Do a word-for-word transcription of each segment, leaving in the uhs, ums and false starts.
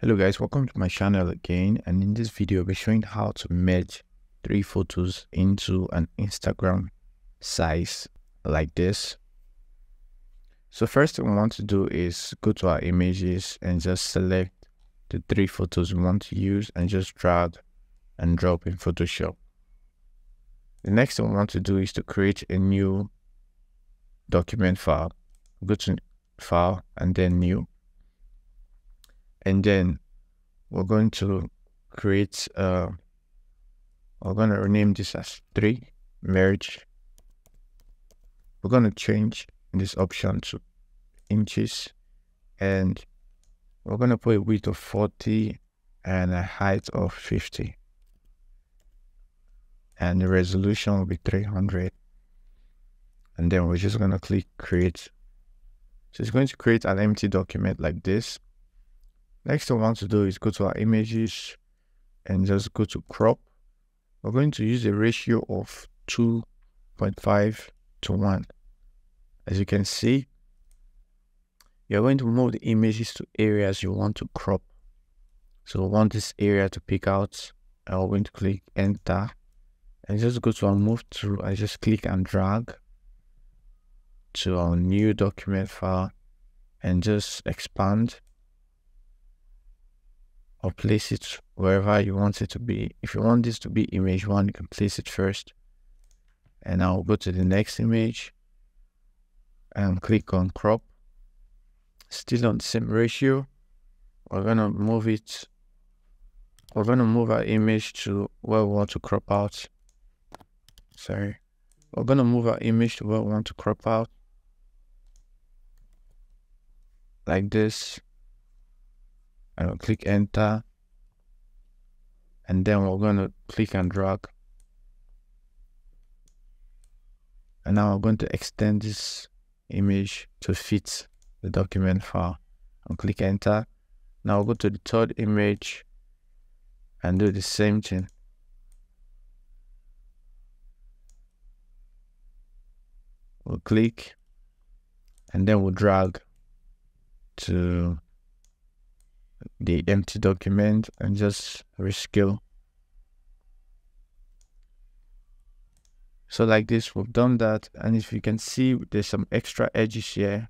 Hello guys, welcome to my channel again, and in this video I'll be showing how to merge three photos into an Instagram size like this. So first thing we want to do is go to our images and just select the three photos we want to use and just drag and drop in Photoshop. The next thing we want to do is to create a new document file. Go to file and then new. And then we're going to create, uh, we're going to rename this as three merge. We're going to change this option to inches. And we're going to put a width of forty and a height of fifty. And the resolution will be three hundred. And then we're just going to click create. So it's going to create an empty document like this. Next thing we want to do is go to our images and just go to crop. We're going to use a ratio of two point five to one. As you can see, you're going to move the images to areas you want to crop. So we want this area to pick out, and we're going to click enter and just go to our move through and just click and drag to our new document file and just expand. Or place it wherever you want it to be. If you want this to be image one, you can place it first. And I'll go to the next image and click on crop. Still on the same ratio. We're gonna move it. We're gonna move our image to where we want to crop out. Sorry. We're gonna move our image to where we want to crop out. Like this. And we'll click enter, and then we're going to click and drag, and now we're going to extend this image to fit the document file and click enter. Now we'll go to the third image and do the same thing. We'll click and then we'll drag to the empty document and just rescale. So like this, we've done that, and if you can see, there's some extra edges here,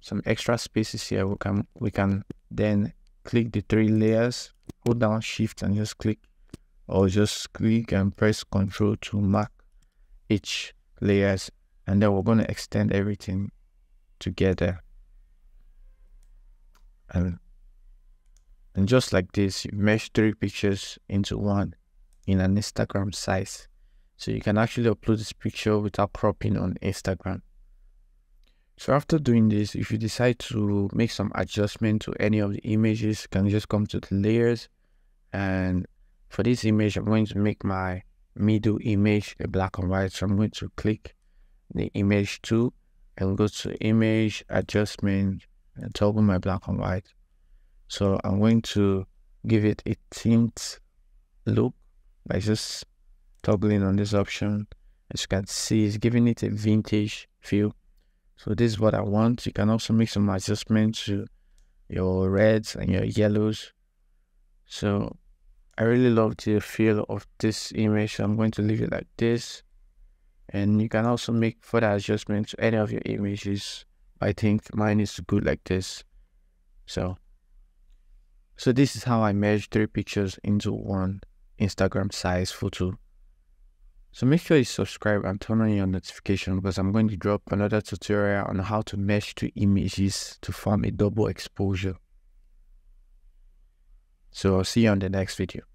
some extra spaces here. We can we can then click the three layers, hold down shift and just click, or just click and press control to mark each layers, and then we're going to extend everything together. And And just like this, you mesh three pictures into one in an Instagram size. So you can actually upload this picture without cropping on Instagram. So after doing this, if you decide to make some adjustment to any of the images, you can just come to the layers. And for this image, I'm going to make my middle image a black and white. So I'm going to click the image two and go to image adjustment and toggle my black and white. So I'm going to give it a tint look by just toggling on this option. As you can see, it's giving it a vintage feel. So this is what I want. You can also make some adjustments to your reds and your yellows. So I really love the feel of this image. So I'm going to leave it like this. And you can also make further adjustments to any of your images. I think mine is good like this. So. So this is how I merged three pictures into one Instagram size photo. So make sure you subscribe and turn on your notification, because I'm going to drop another tutorial on how to merge two images to form a double exposure. So I'll see you on the next video.